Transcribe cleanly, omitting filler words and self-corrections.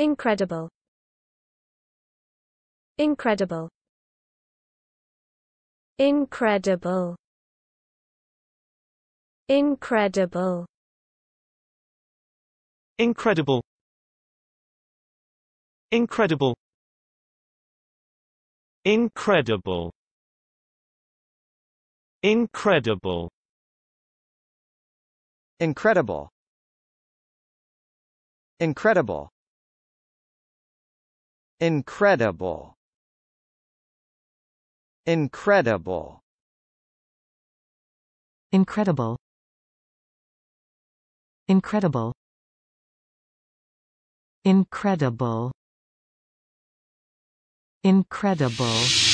Incredible. Incredible. Incredible. Incredible. Incredible. Incredible. Incredible. Incredible. Incredible. Incredible. Incredible. Incredible. Incredible. Incredible. Incredible. Incredible.